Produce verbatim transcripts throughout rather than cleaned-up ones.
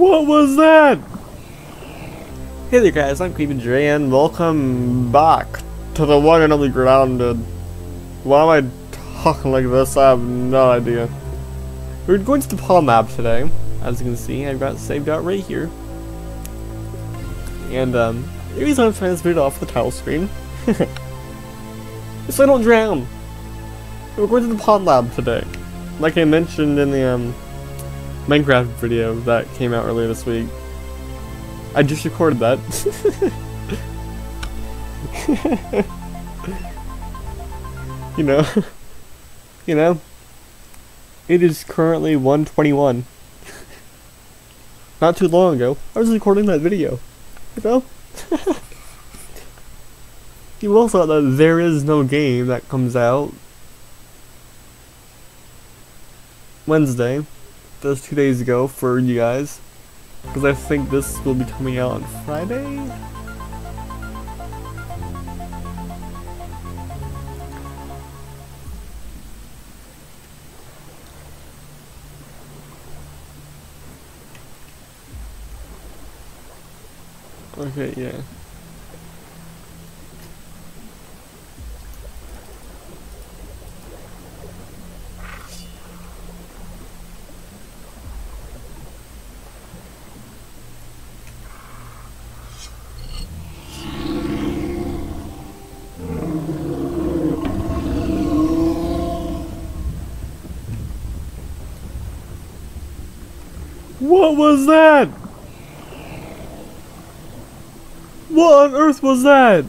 What was that? Hey there guys, I'm Creepin' J and welcome back to the one and only Grounded. Why am I talking like this? I have no idea. We're going to the paw map today. As you can see, I've got saved out right here. And um, the reason I'm trying this video off the title screen is so I don't drown. We're going to the pond lab today. Like I mentioned in the um, Minecraft video that came out earlier this week. I just recorded that. you know. You know. It is currently one twenty-one. Not too long ago, I was recording that video. You know? You also know that there is no game that comes out Wednesday, that's two days ago for you guys, because I think this will be coming out on Friday? Okay, yeah. What was that? What on earth was that?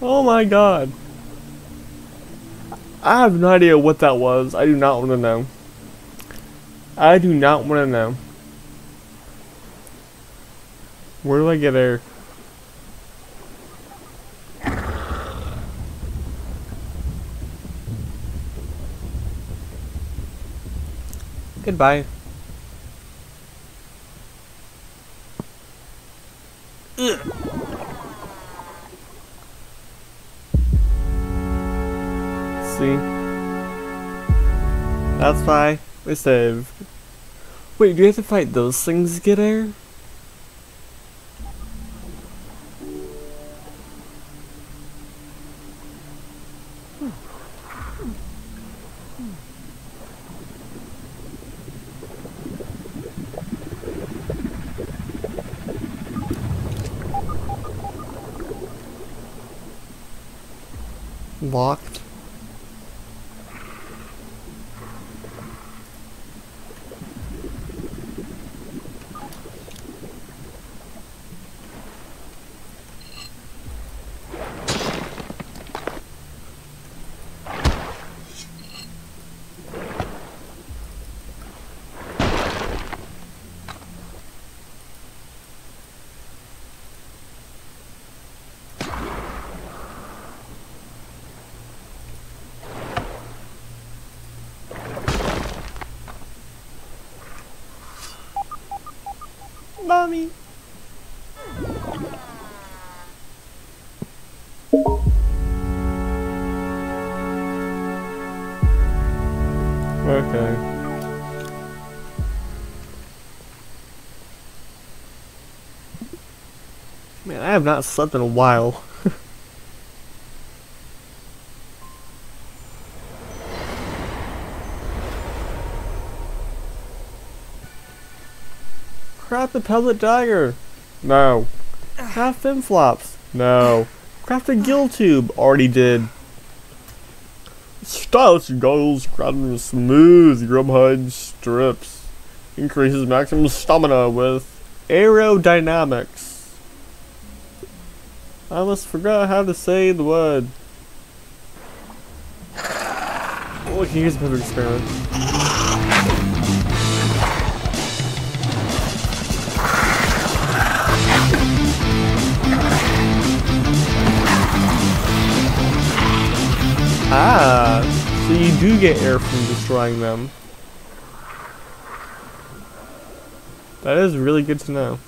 Oh my god. I have no idea what that was. I do not want to know. I do not want to know. Where do I get air? Goodbye. Ugh. See? That's why we saved. Wait, do you have to fight those things to get air? Locked. Mommy. Okay. Man, I have not slept in a while. Craft a pellet dagger. No. Craft fin flops. No. Craft a gill tube. Already did. Styles goals crowded with smooth grubhide strips. Increases maximum stamina with aerodynamics. I almost forgot how to say the word. Oh, we can use a perfect experiment. Ah, so you do get air from destroying them. That is really good to know.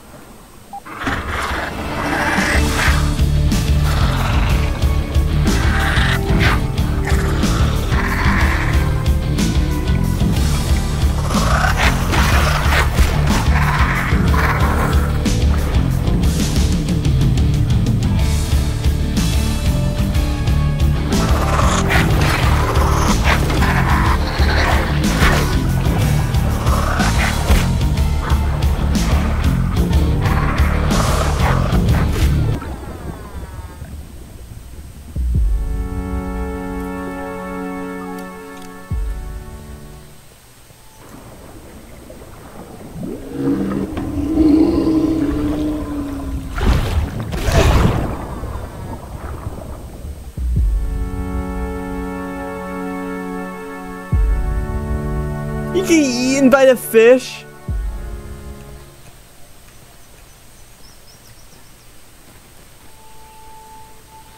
eaten by the fish?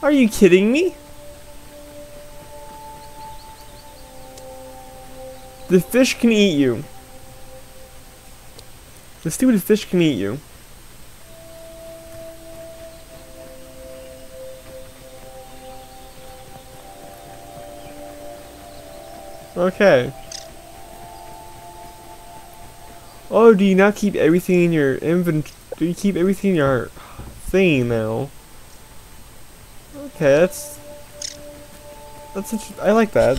Are you kidding me? The fish can eat you. The stupid fish can eat you. Okay. Oh, do you not keep everything in your invent? Do you keep everything in your thing now? Okay, that's that's interesting. I like that.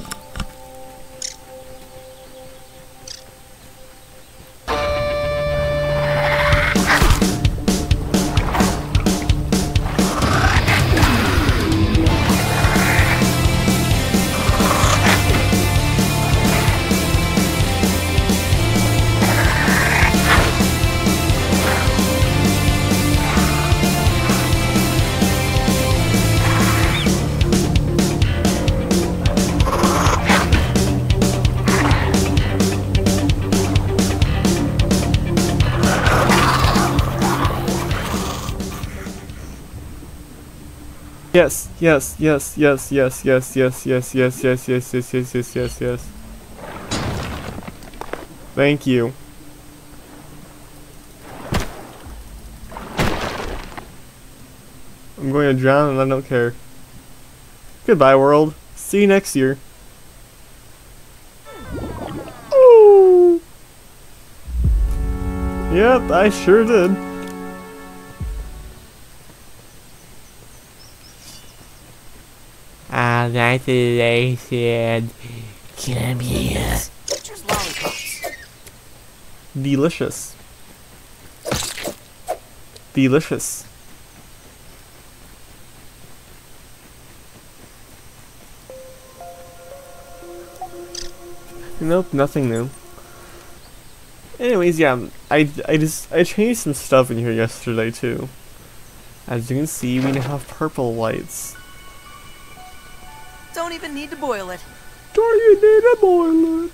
Yes, yes, yes, yes, yes, yes, yes, yes, yes, yes, yes, yes, yes, yes, yes, yes. Thank you. I'm going to drown and I don't care. Goodbye, world. See you next year. Ooh. Yep, I sure did. Isolation. Come here. Delicious. Delicious. Nope, nothing new. Anyways, yeah, I, I just I changed some stuff in here yesterday too. As you can see, we now have purple lights. Don't even need to boil it. Do you need to boil it?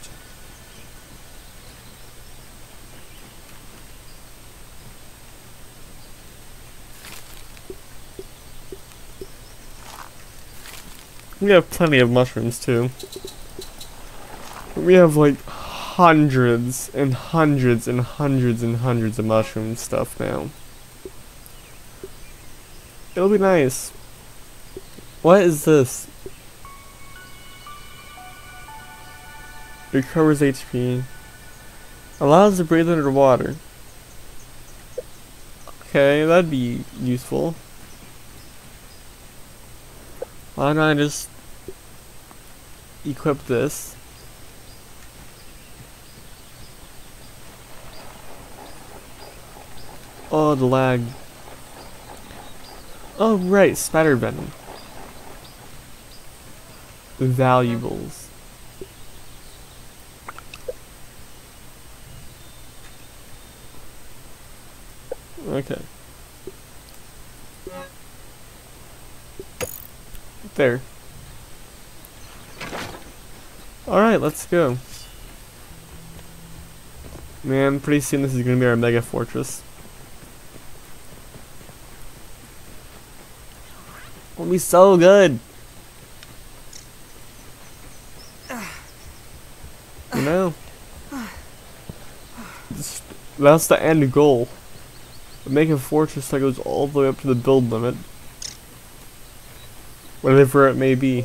We have plenty of mushrooms too. We have like hundreds and hundreds and hundreds and hundreds of mushroom stuff now. It'll be nice. What is this? Recovers H P. Allows to breathe underwater. Okay, that'd be useful. Why don't I just equip this? Oh, the lag. Oh, right, spider venom. Valuables. Okay. There. Alright, let's go. Man, pretty soon this is gonna be our mega fortress. It'll be so good! You know? That's the end goal. Make a fortress that goes all the way up to the build limit. Whatever it may be.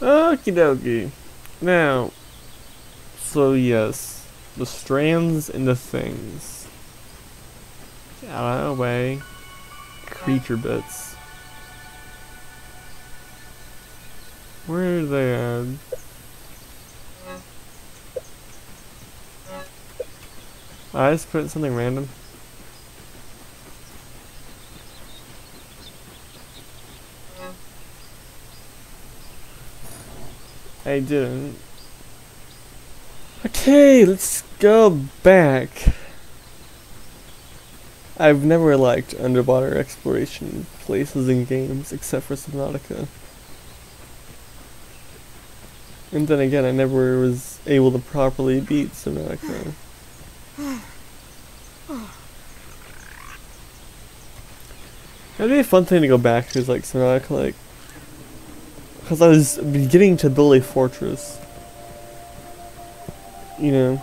Okie dokie. Now. So yes. The strands and the things. Get out of the way. Creature bits. Where are they at? I just put something random. I didn't. Okay, let's go back. I've never liked underwater exploration places and games except for Subnautica. And then again, I never was able to properly beat Subnautica. That'd be a fun thing to go back to, is like Spinotica, like, because I was beginning to build a fortress, you know.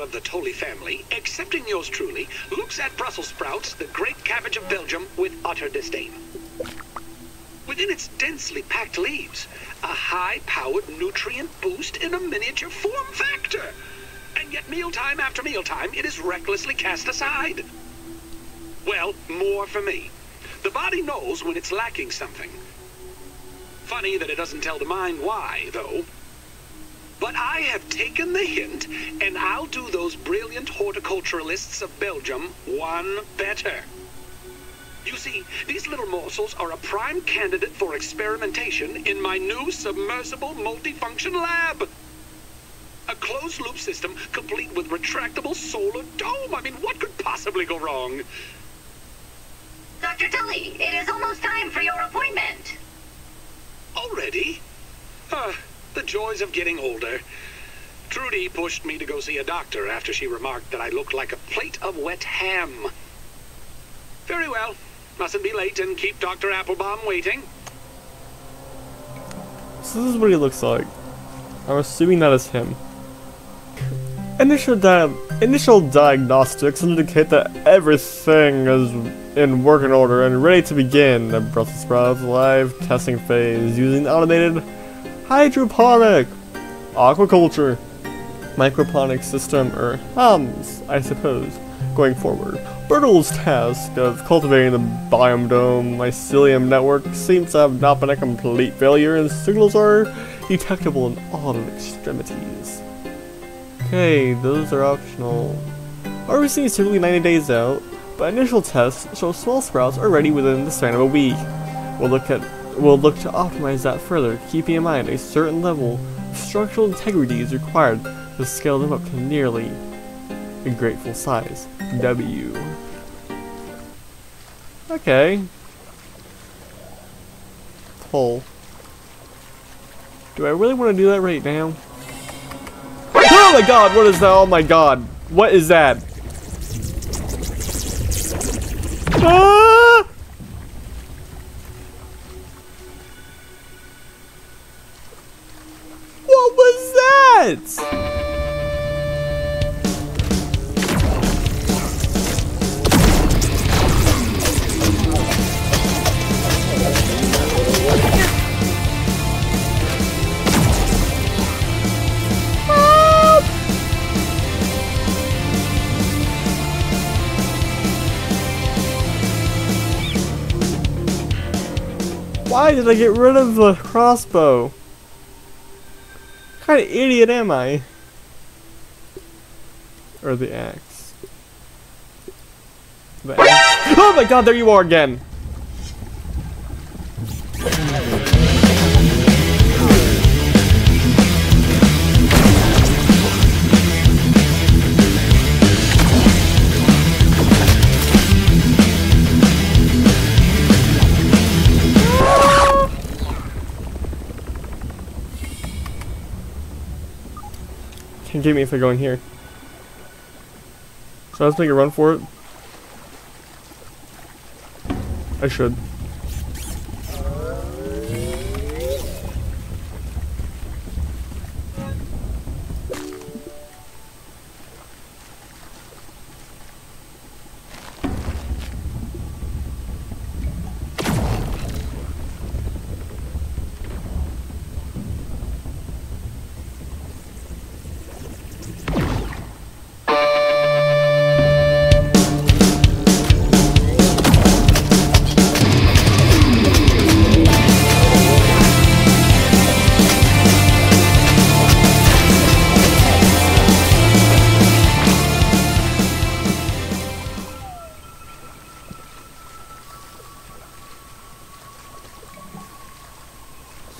Of the Tully family, excepting yours truly, looks at Brussels sprouts, the great cabbage of Belgium, with utter disdain. Within its densely packed leaves, a high-powered nutrient boost in a miniature form factor. And yet mealtime after mealtime, it is recklessly cast aside. Well, more for me. The body knows when it's lacking something. Funny that it doesn't tell the mind why, though. But I have taken the hint, and I'll do those brilliant horticulturalists of Belgium one better. You see, these little morsels are a prime candidate for experimentation in my new submersible multifunction lab. A closed-loop system complete with retractable solar dome. I mean, what could possibly go wrong? Doctor Tully, it is almost time for your appointment. Already? Uh... The joys of getting older. Trudy pushed me to go see a doctor after she remarked that I looked like a plate of wet ham. Very well. Mustn't be late and keep Doctor Applebaum waiting. So this is what he looks like. I'm assuming that is him. Initial di initial diagnostics indicate that everything is in working order and ready to begin the Brussels sprouts live testing phase using automated hydroponic, aquaculture, microponic system, or HOMS, I suppose, going forward. Burtle's task of cultivating the biome-dome mycelium network seems to have not been a complete failure, and signals are detectable in all of extremities. Okay, those are optional. Harvesting is typically ninety days out, but initial tests show small sprouts are ready within the span of a week. We'll look at We'll look to optimize that further, keeping in mind a certain level of structural integrity is required to scale them up to nearly a grateful size. W. Okay. Pull. Do I really want to do that right now? Oh my god, what is that? Oh my god. What is that? Ah! What was that? Why did I get rid of the crossbow? What kind of idiot am I? Or the axe. The axe. Oh my god, there you are again! Can't get me if I go in here. So let's make a run for it. I should.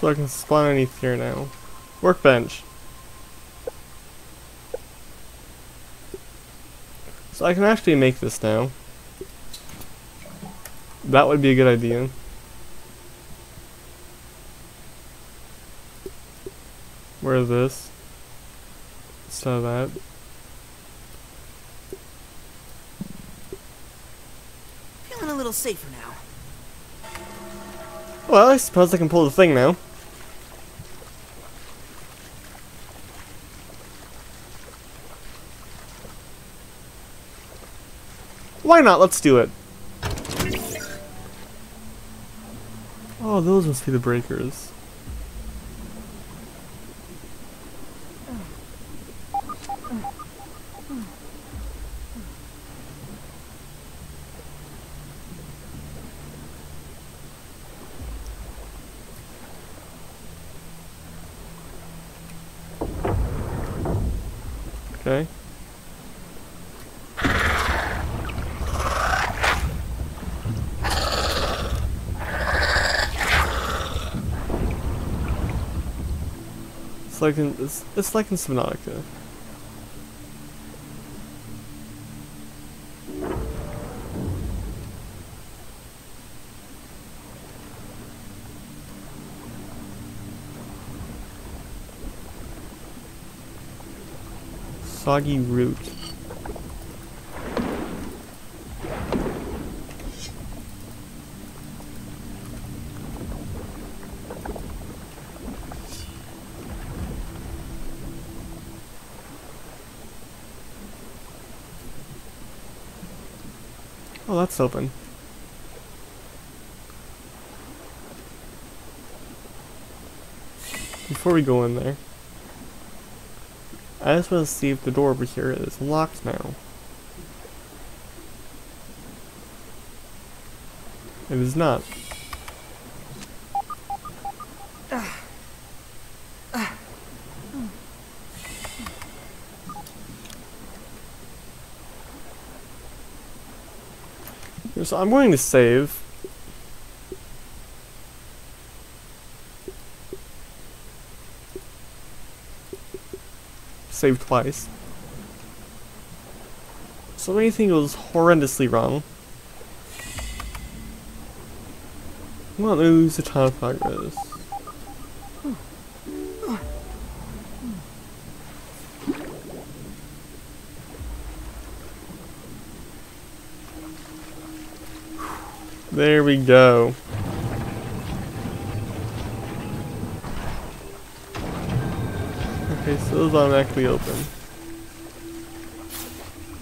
So I can spawn underneath here now. Workbench. So I can actually make this now. That would be a good idea. Where is this? So that. Feeling a little safer now. Well, I suppose I can pull the thing now. Why not? Let's do it. Oh, those must be the breakers. Okay. It's like in it's, it's like in Subnautica. Foggy root. Oh, that's open. Before we go in there, I just want to see if the door over here is locked now. It is not. So I'm going to save. Saved twice. So anything goes horrendously wrong. I'm gonna lose a ton of progress. There we go. Okay, so those automatically open.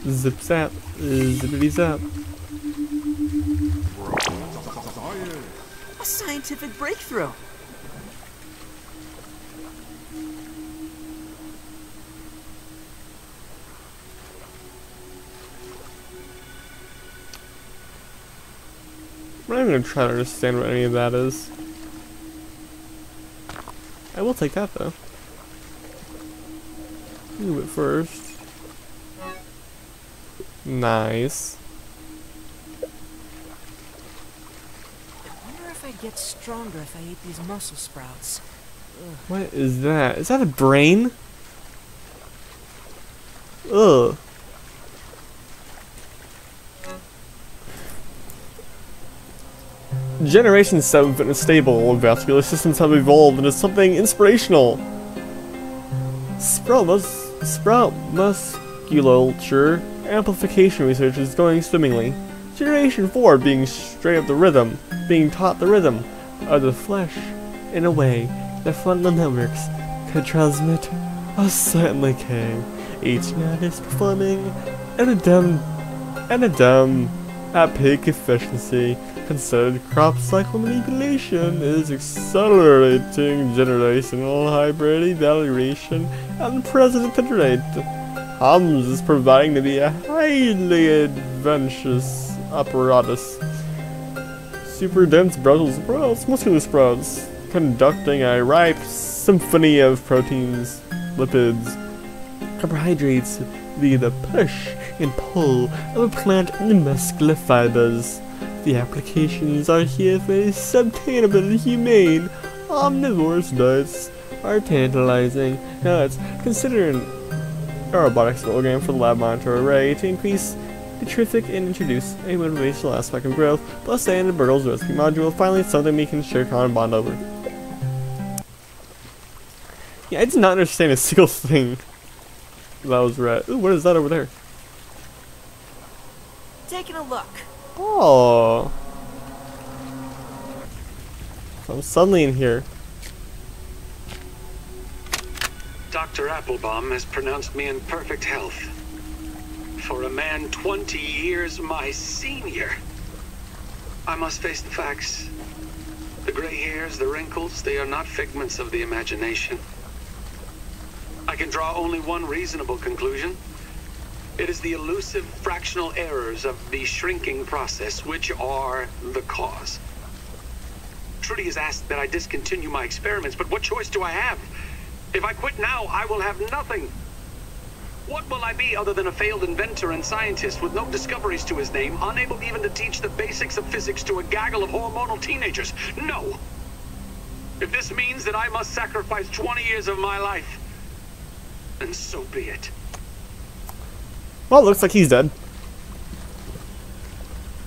Zip zap, zippity zap. A scientific breakthrough. I'm not even gonna try to understand what any of that is. I will take that though. Do it first. Nice. I wonder if I'd get stronger if I ate these muscle sprouts. Ugh. What is that? Is that a brain? Ugh. Generations seven been stable, vascular systems have evolved into something inspirational. Sprout must. Sprout musculature amplification research is going swimmingly. Generation four being straight up the rhythm, being taught the rhythm of the flesh in a way that frontal networks could transmit a certain decay. Each night is performing at a dumb, at a dumb, at peak efficiency. Considered crop cycle manipulation is accelerating generational hybrid evaluation and present rate. HOMS is proving to be a highly adventurous apparatus. Super dense Brussels sprouts, muscular sprouts, conducting a ripe symphony of proteins, lipids, carbohydrates via the push and pull of a plant and muscular fibers. The applications are here for a subtainable, humane, Omnivorous nuts are tantalizing nuts. Consider an aerobotics program for the lab monitor array to increase the terrific and introduce a motivational aspect of growth, plus and Burtle's recipe module. Finally, something we can share common bond over. Yeah, I did not understand a single thing that was read. Ooh, what is that over there? Taking a look. Oh. So I'm suddenly in here. Doctor Applebaum has pronounced me in perfect health. For a man twenty years my senior, I must face the facts. The gray hairs, the wrinkles, they are not figments of the imagination. I can draw only one reasonable conclusion. It is the elusive fractional errors of the shrinking process which are the cause. Trudy has asked that I discontinue my experiments, but what choice do I have? If I quit now, I will have nothing. What will I be other than a failed inventor and scientist with no discoveries to his name, unable even to teach the basics of physics to a gaggle of hormonal teenagers? No! If this means that I must sacrifice twenty years of my life, then so be it. Well, it looks like he's dead.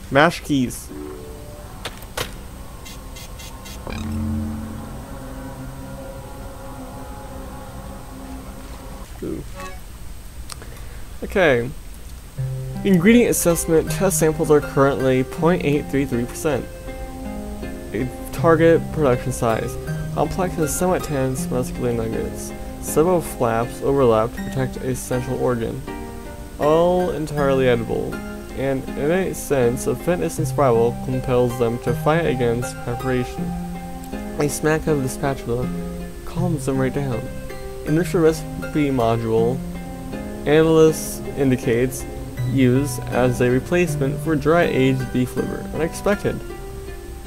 Mash keys. Ooh. Okay. Ingredient assessment test samples are currently zero point eight three three percent. A target production size. Complex and somewhat tense muscular nuggets. Several flaps overlap to protect a central organ. All entirely edible. An innate sense of fitness and survival compels them to fight against preparation. A smack of the spatula calms them right down. Initial recipe module. Analysts indicates used as a replacement for dry-aged beef liver. Unexpected.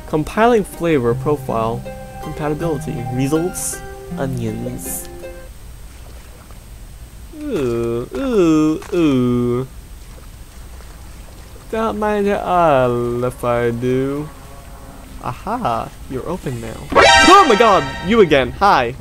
Compiling flavor profile compatibility results onions. Ooh, ooh, ooh. Don't mind at all if I do. Aha, you're open now. Oh my god, you again. Hi.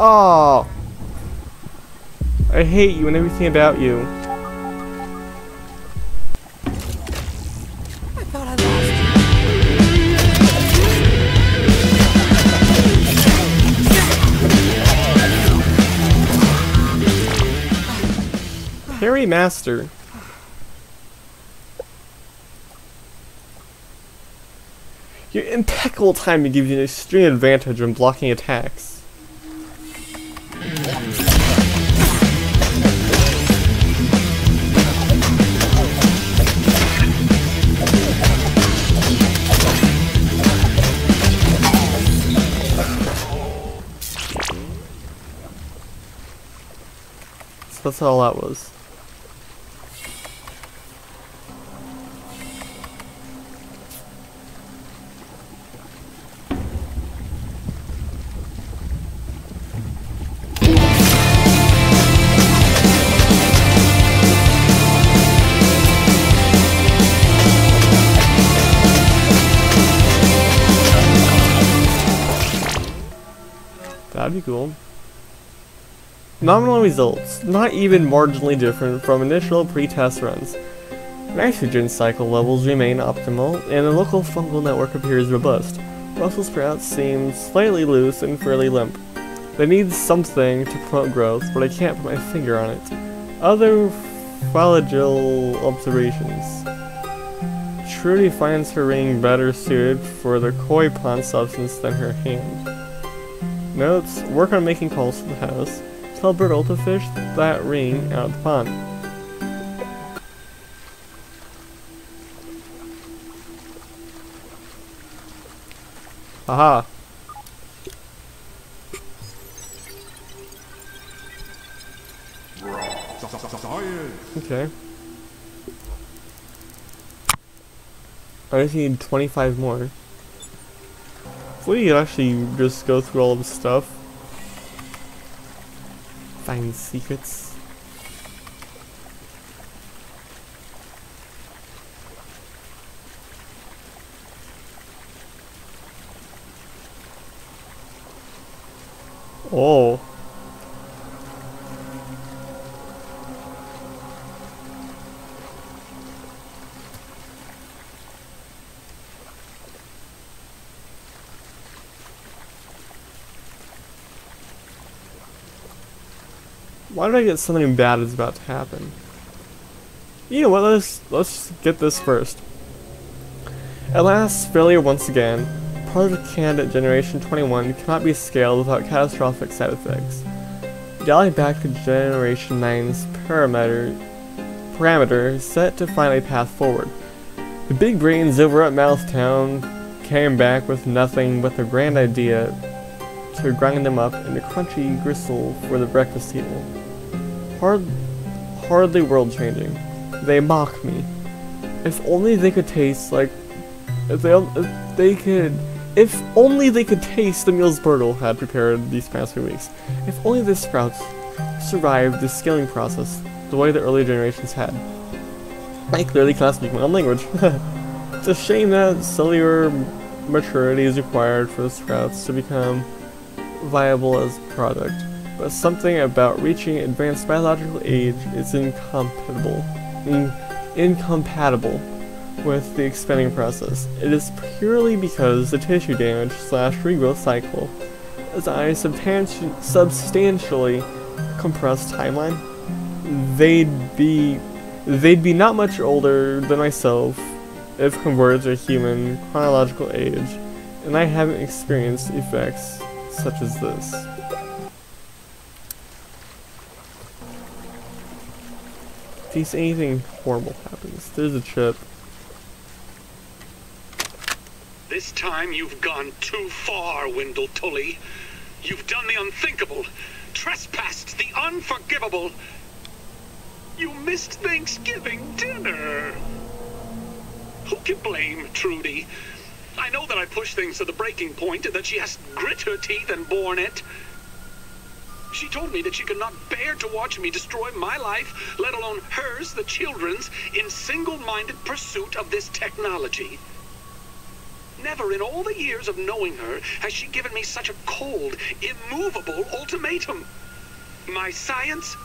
Oh, I hate you and everything about you. I thought I lost you. Harry Master. Your impeccable timing gives you an extreme advantage when blocking attacks. That's all that was. That'd be cool. Nominal results, not even marginally different from initial pre-test runs. Nitrogen cycle levels remain optimal, and the local fungal network appears robust. Brussels sprouts seem slightly loose and fairly limp. They need something to promote growth, but I can't put my finger on it. Other fragile observations. Trudy finds her ring better suited for the koi pond substance than her hand. Notes, work on making calls to the house. Tell Burtle to fish that ring out of the pond. Haha. Okay. I just need twenty-five more. We could actually just go through all of the stuff. Find secrets. Oh. Why did I get something bad is about to happen? You know what, let's, let's get this first. Alas, failure once again. Project Candidate Generation twenty-one cannot be scaled without catastrophic side effects. Dialing back to Generation nine's parameter, parameter set to find a path forward. The big brains over at Mouth Town came back with nothing but the grand idea to grind them up into crunchy gristle for the breakfast table. Hard, hardly world-changing. They mock me. If only they could taste like, if they, if they could, if only they could taste the meals Burtle had prepared these past few weeks. If only the sprouts survived the scaling process the way the earlier generations had. I clearly cannot speak my own language. It's a shame that cellular maturity is required for the sprouts to become viable as a product, but something about reaching advanced biological age is incompatible, in, incompatible with the expanding process. It is purely because the tissue damage slash regrowth cycle is on a substanti substantially compressed timeline. They'd be, they'd be not much older than myself if converted to human chronological age, and I haven't experienced effects such as this. In case anything horrible happens, there's a chip. This time you've gone too far, Wendell Tully. You've done the unthinkable, trespassed the unforgivable. You missed Thanksgiving dinner. Who can blame Trudy? I know that I pushed things to the breaking point and that she has grit her teeth and borne it. She told me that she could not bear to watch me destroy my life, let alone hers, the children's, in single-minded pursuit of this technology. Never in all the years of knowing her has she given me such a cold, immovable ultimatum. My science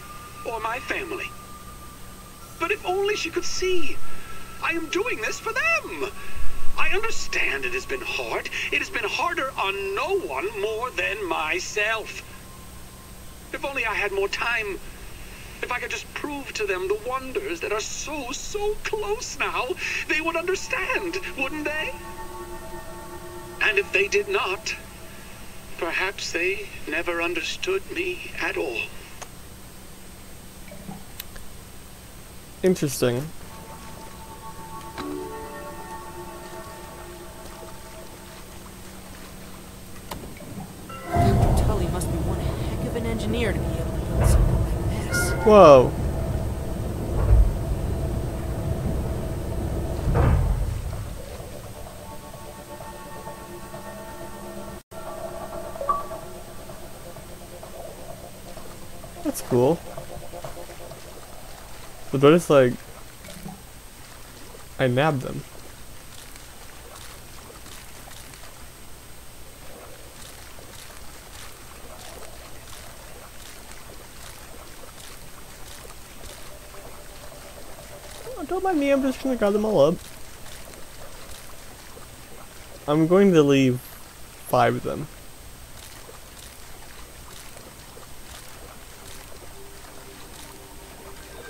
or my family. But if only she could see, I am doing this for them. I understand it has been hard. It has been harder on no one more than myself. If only I had more time. If I could just prove to them the wonders that are so, so close now, they would understand, wouldn't they? And if they did not, perhaps they never understood me at all. Interesting. Engineer to be able to build something like this. Whoa. That's cool. But notice, like, I nabbed them. Don't mind me, I'm just gonna grab them all up. I'm going to leave five of them.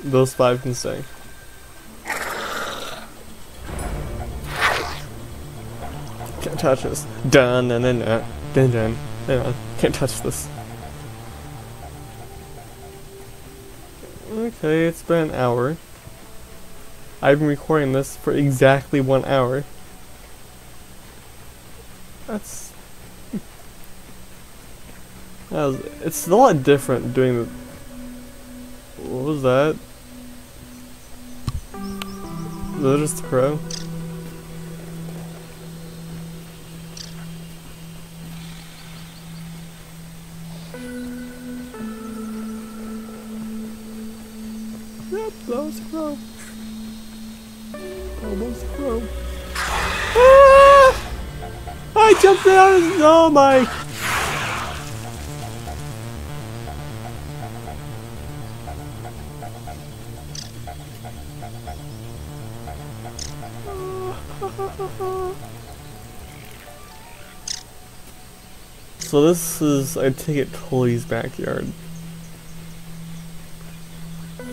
Those five can stay. Can't touch this. Dun dun dun dun dun dun dun. Can't touch this. Okay, it's been an hour. I've been recording this for exactly one hour. That's Yeah, it's a lot different doing the... What was that? Was that just the crow? Yep, that was the crow. Almost a crow. Ah! I jumped out of... Oh my... So this is, I take it, Tully's backyard. I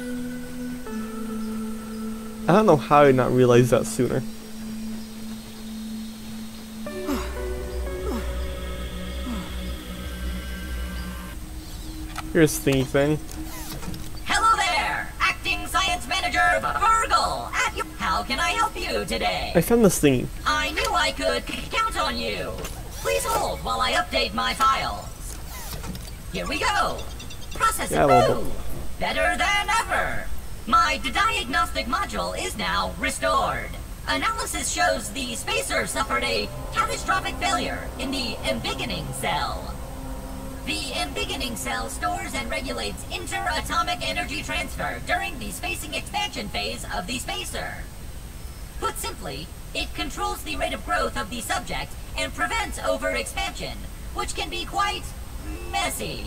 don't know how I did not realize that sooner. Here's Thingy Thing. Hello there, Acting Science Manager Virgil. At you. How can I help you today? I found this thingy. I knew I could count on you. Please hold while I update my files. Here we go. Processing yeah, boom. Better than ever. My diagnostic module is now restored. Analysis shows the spacer suffered a catastrophic failure in the embiggening cell. The embiggening cell stores and regulates interatomic energy transfer during the spacing expansion phase of the spacer. Put simply, it controls the rate of growth of the subject and prevents overexpansion, which can be quite messy.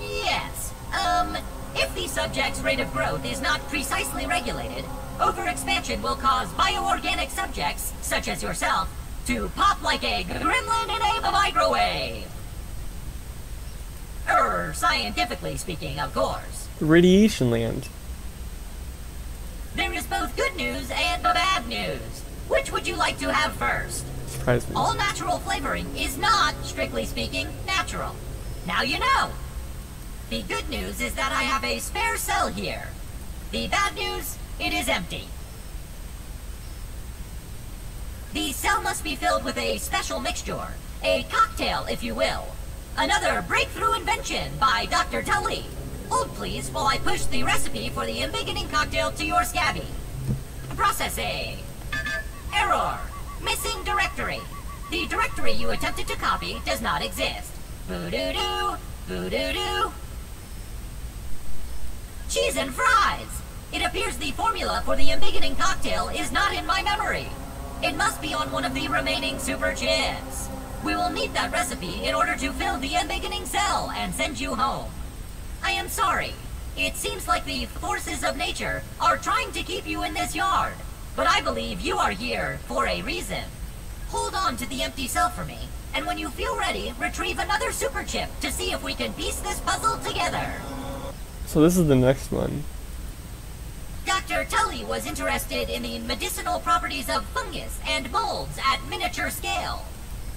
Yes. Um, if the subject's rate of growth is not precisely regulated, overexpansion will cause bioorganic subjects, such as yourself, to pop like a gremlin in a microwave. Er, scientifically speaking, of course. Radiation land. There is both good news and bad news. Which would you like to have first? Surprise me. All natural flavoring is not, strictly speaking, natural. Now you know. The good news is that I have a spare cell here. The bad news, it is empty. The cell must be filled with a special mixture, a cocktail, if you will. Another breakthrough invention by Doctor Tully. Hold please while I push the recipe for the embiggening cocktail to your scabby. Processing. Error. Missing directory. The directory you attempted to copy does not exist. Boo-doo-doo. Boo-doo-doo. Cheese and fries. It appears the formula for the embiggening cocktail is not in my memory. It must be on one of the remaining super chips. We will need that recipe in order to fill the embiggening cell and send you home. I am sorry. It seems like the forces of nature are trying to keep you in this yard, but I believe you are here for a reason. Hold on to the empty cell for me, and when you feel ready, retrieve another super chip to see if we can piece this puzzle together. So this is the next one. Doctor Tully was interested in the medicinal properties of fungus and molds at miniature scale.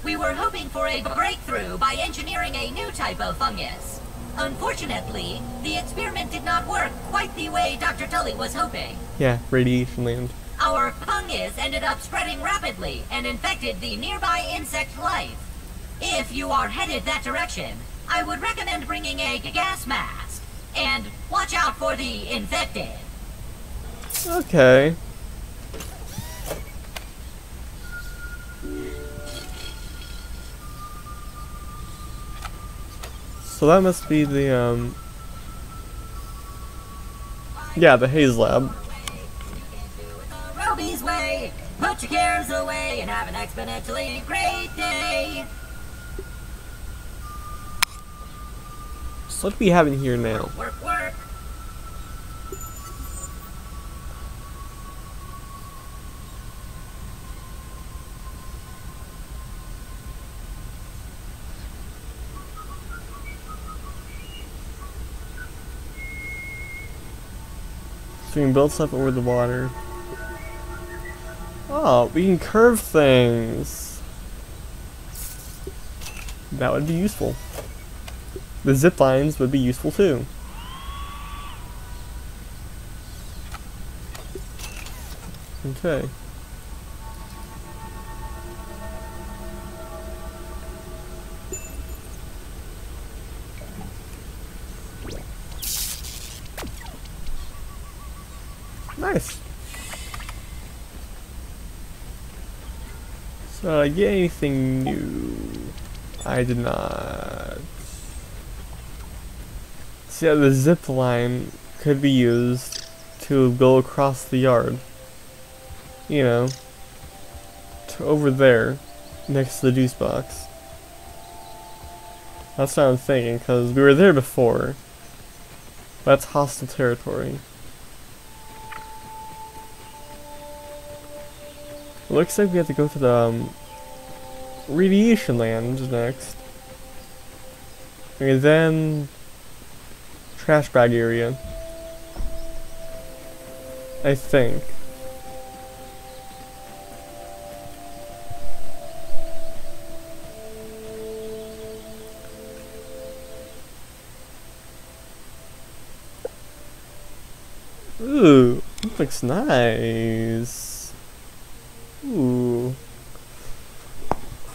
We were hoping for a breakthrough by engineering a new type of fungus. Unfortunately, the experiment did not work quite the way Doctor Tully was hoping. Yeah, radiation land. Our fungus ended up spreading rapidly and infected the nearby insect life. If you are headed that direction, I would recommend bringing a gas mask. And watch out for the infected. Okay. So that must be the, um, yeah, the Hayes lab. Roby's way, put your cares away and have an exponentially great day. So what do we have in here now? Work, work. Being built up over the water. Oh, we can curve things. That would be useful. The zip lines would be useful too. Okay. Nice. So, I get anything new? I did not. See, so, yeah, the zip line could be used to go across the yard. You know, to over there, next to the juice box. That's what I'm thinking, because we were there before. That's hostile territory. Looks like we have to go to the um, radiation lands next. And then trash bag area. I think. Ooh, that looks nice. Ooh.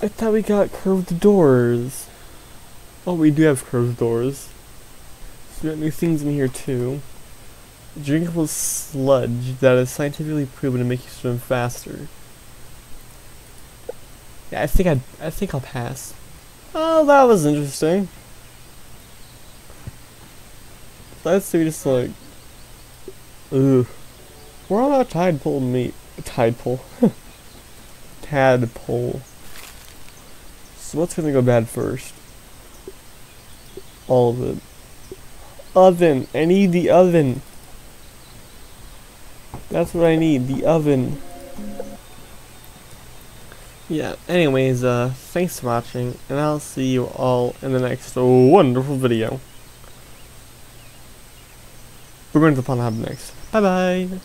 I thought we got curved doors. Oh, we do have curved doors. So we got new things in here too. Drinkable sludge that is scientifically proven to make you swim faster. Yeah, I think I I think I'll pass. Oh, that was interesting. Let's see, just like, ugh. We're on our tide pool meat. Tide pool. Tadpole. So what's gonna go bad first? All of it. Oven. I need the oven. That's what I need. The oven. Yeah. Anyways, uh, thanks for watching, and I'll see you all in the next wonderful video. We're going to the pond hub next. Bye bye.